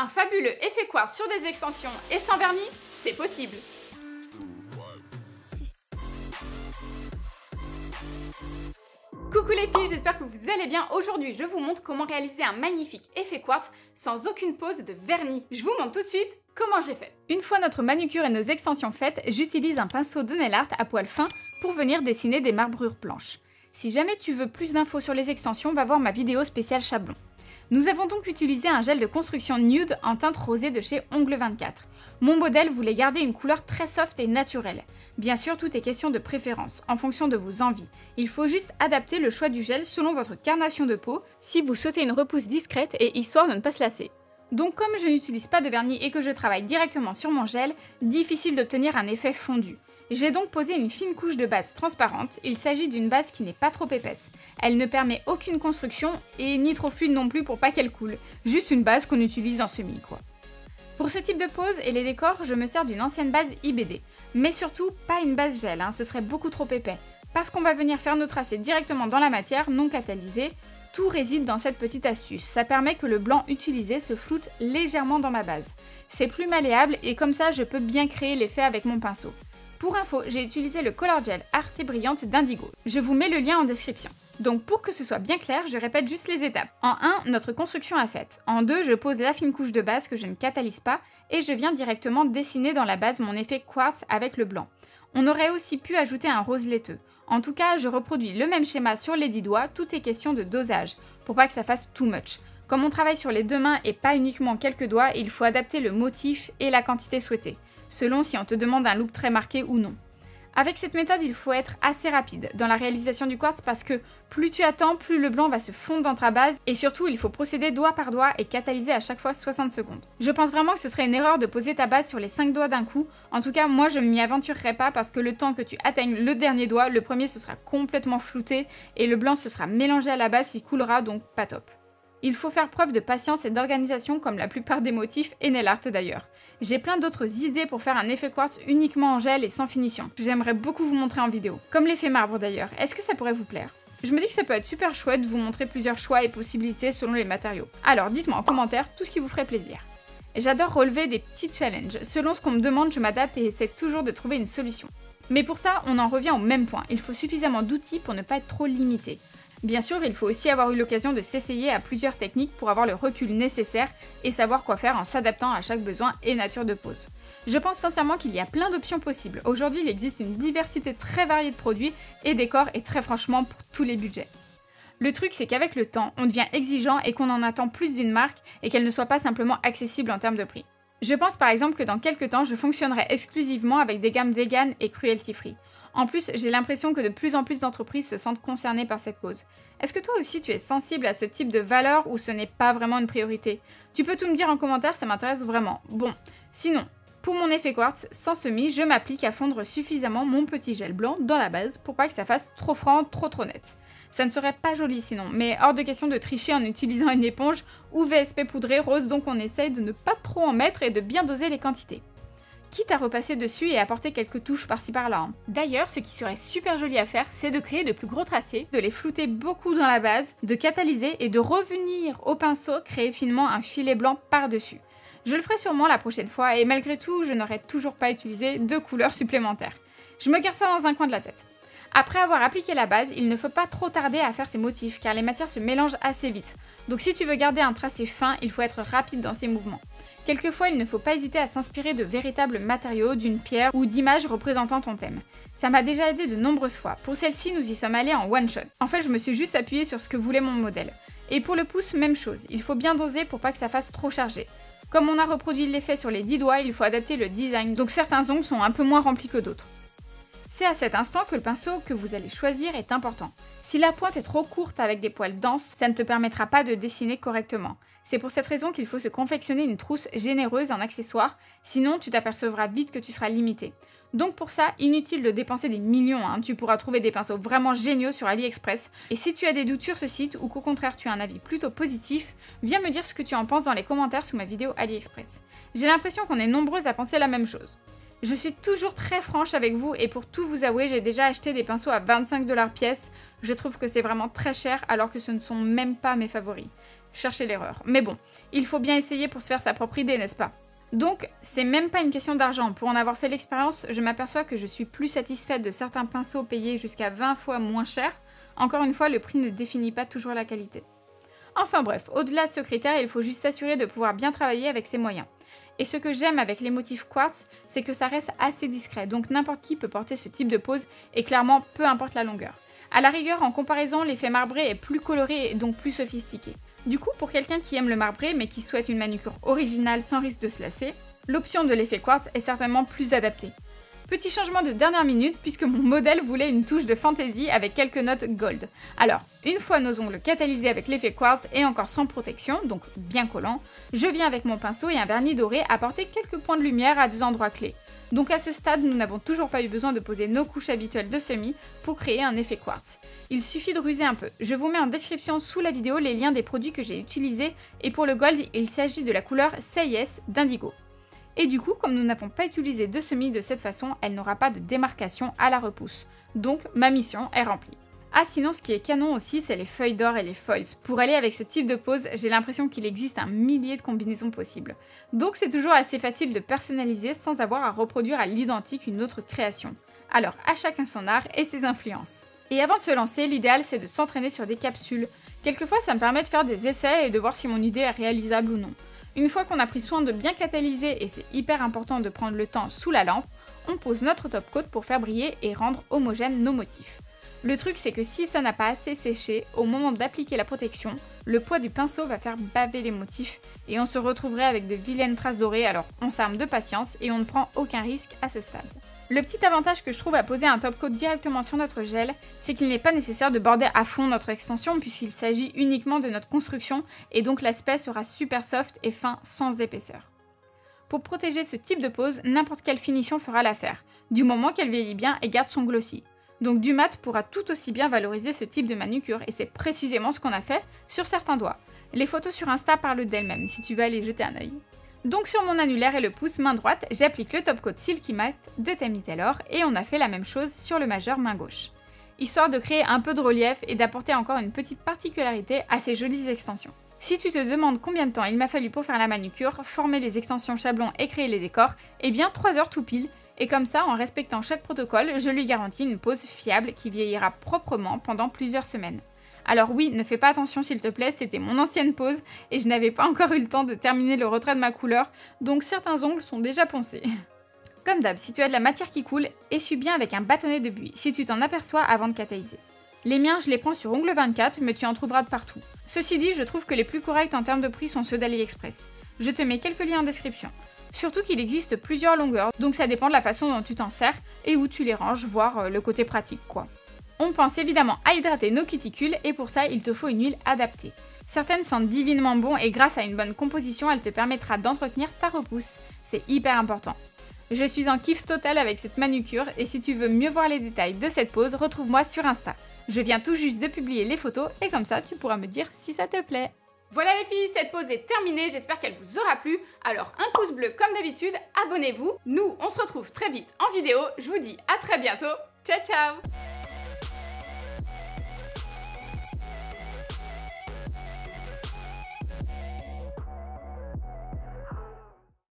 Un fabuleux effet quartz sur des extensions et sans vernis, c'est possible. Coucou les filles, j'espère que vous allez bien. Aujourd'hui, je vous montre comment réaliser un magnifique effet quartz sans aucune pose de vernis. Je vous montre tout de suite comment j'ai fait. Une fois notre manucure et nos extensions faites, j'utilise un pinceau de nail art à poil fin pour venir dessiner des marbrures planches. Si jamais tu veux plus d'infos sur les extensions, va voir ma vidéo spéciale Chablon. Nous avons donc utilisé un gel de construction nude en teinte rosée de chez Ongle 24. Mon modèle voulait garder une couleur très soft et naturelle. Bien sûr, tout est question de préférence, en fonction de vos envies. Il faut juste adapter le choix du gel selon votre carnation de peau, si vous souhaitez une repousse discrète et histoire de ne pas se lasser. Donc comme je n'utilise pas de vernis et que je travaille directement sur mon gel, difficile d'obtenir un effet fondu. J'ai donc posé une fine couche de base transparente, il s'agit d'une base qui n'est pas trop épaisse. Elle ne permet aucune construction et ni trop fluide non plus pour pas qu'elle coule, juste une base qu'on utilise en semi quoi. Pour ce type de pose et les décors, je me sers d'une ancienne base IBD, mais surtout pas une base gel, ce serait beaucoup trop épais, parce qu'on va venir faire nos tracés directement dans la matière non catalysée. Tout réside dans cette petite astuce, ça permet que le blanc utilisé se floute légèrement dans ma base. C'est plus malléable et comme ça je peux bien créer l'effet avec mon pinceau. Pour info, j'ai utilisé le Color Gel Artébrillante d'Indigo. Je vous mets le lien en description. Donc pour que ce soit bien clair, je répète juste les étapes. En 1, notre construction est faite. En 2, je pose la fine couche de base que je ne catalyse pas et je viens directement dessiner dans la base mon effet quartz avec le blanc. On aurait aussi pu ajouter un rose laiteux. En tout cas, je reproduis le même schéma sur les 10 doigts, tout est question de dosage, pour pas que ça fasse too much. Comme on travaille sur les deux mains et pas uniquement quelques doigts, il faut adapter le motif et la quantité souhaitée, selon si on te demande un look très marqué ou non. Avec cette méthode, il faut être assez rapide dans la réalisation du quartz parce que plus tu attends, plus le blanc va se fondre dans ta base et surtout il faut procéder doigt par doigt et catalyser à chaque fois 60 secondes. Je pense vraiment que ce serait une erreur de poser ta base sur les 5 doigts d'un coup, en tout cas moi je ne m'y aventurerai pas parce que le temps que tu atteignes le dernier doigt, le premier se sera complètement flouté et le blanc se sera mélangé à la base qui coulera donc pas top. Il faut faire preuve de patience et d'organisation comme la plupart des motifs et nail art d'ailleurs. J'ai plein d'autres idées pour faire un effet quartz uniquement en gel et sans finition. J'aimerais beaucoup vous montrer en vidéo. Comme l'effet marbre d'ailleurs, est-ce que ça pourrait vous plaire? Je me dis que ça peut être super chouette de vous montrer plusieurs choix et possibilités selon les matériaux. Alors dites-moi en commentaire tout ce qui vous ferait plaisir. J'adore relever des petits challenges, selon ce qu'on me demande je m'adapte et essaie toujours de trouver une solution. Mais pour ça, on en revient au même point, il faut suffisamment d'outils pour ne pas être trop limité. Bien sûr, il faut aussi avoir eu l'occasion de s'essayer à plusieurs techniques pour avoir le recul nécessaire et savoir quoi faire en s'adaptant à chaque besoin et nature de pose. Je pense sincèrement qu'il y a plein d'options possibles. Aujourd'hui, il existe une diversité très variée de produits et décors et très franchement pour tous les budgets. Le truc, c'est qu'avec le temps, on devient exigeant et qu'on en attend plus d'une marque et qu'elle ne soit pas simplement accessible en termes de prix. Je pense par exemple que dans quelques temps, je fonctionnerai exclusivement avec des gammes vegan et cruelty free. En plus, j'ai l'impression que de plus en plus d'entreprises se sentent concernées par cette cause. Est-ce que toi aussi tu es sensible à ce type de valeur ou ce n'est pas vraiment une priorité? Tu peux tout me dire en commentaire, ça m'intéresse vraiment. Bon, sinon, pour mon effet quartz sans semis, je m'applique à fondre suffisamment mon petit gel blanc dans la base pour pas que ça fasse trop franc, trop net. Ça ne serait pas joli sinon, mais hors de question de tricher en utilisant une éponge ou VSP poudré rose, donc on essaye de ne pas trop en mettre et de bien doser les quantités. Quitte à repasser dessus et apporter quelques touches par-ci par-là. D'ailleurs, ce qui serait super joli à faire, c'est de créer de plus gros tracés, de les flouter beaucoup dans la base, de catalyser et de revenir au pinceau créer finement un filet blanc par-dessus. Je le ferai sûrement la prochaine fois et malgré tout, je n'aurais toujours pas utilisé de couleurs supplémentaires. Je me garde ça dans un coin de la tête. Après avoir appliqué la base, il ne faut pas trop tarder à faire ses motifs car les matières se mélangent assez vite. Donc si tu veux garder un tracé fin, il faut être rapide dans ses mouvements. Quelquefois, il ne faut pas hésiter à s'inspirer de véritables matériaux, d'une pierre ou d'images représentant ton thème. Ça m'a déjà aidé de nombreuses fois. Pour celle-ci, nous y sommes allés en one shot. En fait, je me suis juste appuyée sur ce que voulait mon modèle. Et pour le pouce, même chose. Il faut bien doser pour pas que ça fasse trop chargé. Comme on a reproduit l'effet sur les 10 doigts, il faut adapter le design, donc certains ongles sont un peu moins remplis que d'autres. C'est à cet instant que le pinceau que vous allez choisir est important. Si la pointe est trop courte avec des poils denses, ça ne te permettra pas de dessiner correctement. C'est pour cette raison qu'il faut se confectionner une trousse généreuse en accessoires, sinon tu t'apercevras vite que tu seras limité. Donc pour ça, inutile de dépenser des millions, tu pourras trouver des pinceaux vraiment géniaux sur AliExpress. Et si tu as des doutes sur ce site ou qu'au contraire tu as un avis plutôt positif, viens me dire ce que tu en penses dans les commentaires sous ma vidéo AliExpress. J'ai l'impression qu'on est nombreuses à penser la même chose. Je suis toujours très franche avec vous et pour tout vous avouer, j'ai déjà acheté des pinceaux à 25$ pièce. Je trouve que c'est vraiment très cher alors que ce ne sont même pas mes favoris. chercher l'erreur. Mais bon, il faut bien essayer pour se faire sa propre idée, n'est-ce pas? Donc, c'est même pas une question d'argent. Pour en avoir fait l'expérience, je m'aperçois que je suis plus satisfaite de certains pinceaux payés jusqu'à 20 fois moins cher. Encore une fois, le prix ne définit pas toujours la qualité. Enfin bref, au-delà de ce critère, il faut juste s'assurer de pouvoir bien travailler avec ses moyens. Et ce que j'aime avec les motifs quartz, c'est que ça reste assez discret, donc n'importe qui peut porter ce type de pose, et clairement, peu importe la longueur. A la rigueur, en comparaison, l'effet marbré est plus coloré et donc plus sophistiqué. Du coup, pour quelqu'un qui aime le marbré mais qui souhaite une manucure originale sans risque de se lasser, l'option de l'effet quartz est certainement plus adaptée. Petit changement de dernière minute puisque mon modèle voulait une touche de fantaisie avec quelques notes gold. Alors, une fois nos ongles catalysés avec l'effet quartz et encore sans protection, donc bien collant, je viens avec mon pinceau et un vernis doré apporter quelques points de lumière à des endroits clés. Donc à ce stade, nous n'avons toujours pas eu besoin de poser nos couches habituelles de semis pour créer un effet quartz. Il suffit de ruser un peu. Je vous mets en description sous la vidéo les liens des produits que j'ai utilisés et pour le gold, il s'agit de la couleur Say Yes d'indigo. Et du coup, comme nous n'avons pas utilisé de semis de cette façon, elle n'aura pas de démarcation à la repousse. Donc ma mission est remplie. Ah sinon, ce qui est canon aussi, c'est les feuilles d'or et les foils. Pour aller avec ce type de pose, j'ai l'impression qu'il existe un millier de combinaisons possibles. Donc c'est toujours assez facile de personnaliser sans avoir à reproduire à l'identique une autre création. Alors à chacun son art et ses influences. Et avant de se lancer, l'idéal c'est de s'entraîner sur des capsules. Quelquefois ça me permet de faire des essais et de voir si mon idée est réalisable ou non. Une fois qu'on a pris soin de bien catalyser, et c'est hyper important de prendre le temps sous la lampe, on pose notre top coat pour faire briller et rendre homogène nos motifs. Le truc c'est que si ça n'a pas assez séché, au moment d'appliquer la protection, le poids du pinceau va faire baver les motifs et on se retrouverait avec de vilaines traces dorées, alors on s'arme de patience et on ne prend aucun risque à ce stade. Le petit avantage que je trouve à poser un top coat directement sur notre gel, c'est qu'il n'est pas nécessaire de border à fond notre extension puisqu'il s'agit uniquement de notre construction et donc l'aspect sera super soft et fin sans épaisseur. Pour protéger ce type de pose, n'importe quelle finition fera l'affaire, du moment qu'elle vieillit bien et garde son glossy. Donc du mat pourra tout aussi bien valoriser ce type de manucure et c'est précisément ce qu'on a fait sur certains doigts. Les photos sur Insta parlent d'elles-mêmes si tu veux aller jeter un œil. Donc sur mon annulaire et le pouce main droite, j'applique le top coat Silky Matte de Tammy Taylor et on a fait la même chose sur le majeur main gauche. Histoire de créer un peu de relief et d'apporter encore une petite particularité à ces jolies extensions. Si tu te demandes combien de temps il m'a fallu pour faire la manucure, former les extensions chablons et créer les décors, eh bien 3 heures tout pile. Et comme ça, en respectant chaque protocole, je lui garantis une pose fiable qui vieillira proprement pendant plusieurs semaines. Alors oui, ne fais pas attention s'il te plaît, c'était mon ancienne pose et je n'avais pas encore eu le temps de terminer le retrait de ma couleur, donc certains ongles sont déjà poncés. Comme d'hab, si tu as de la matière qui coule, essuie bien avec un bâtonnet de buis, si tu t'en aperçois avant de catalyser. Les miens, je les prends sur Ongle 24, mais tu en trouveras de partout. Ceci dit, je trouve que les plus corrects en termes de prix sont ceux d'AliExpress. Je te mets quelques liens en description. Surtout qu'il existe plusieurs longueurs, donc ça dépend de la façon dont tu t'en sers et où tu les ranges, voire le côté pratique quoi. On pense évidemment à hydrater nos cuticules et pour ça il te faut une huile adaptée. Certaines sentent divinement bon et grâce à une bonne composition elle te permettra d'entretenir ta repousse, c'est hyper important. Je suis en kiff total avec cette manucure et si tu veux mieux voir les détails de cette pose, retrouve-moi sur Insta. Je viens tout juste de publier les photos et comme ça tu pourras me dire si ça te plaît. Voilà les filles, cette pause est terminée, j'espère qu'elle vous aura plu. Alors un pouce bleu comme d'habitude, abonnez-vous. Nous, on se retrouve très vite en vidéo. Je vous dis à très bientôt. Ciao, ciao!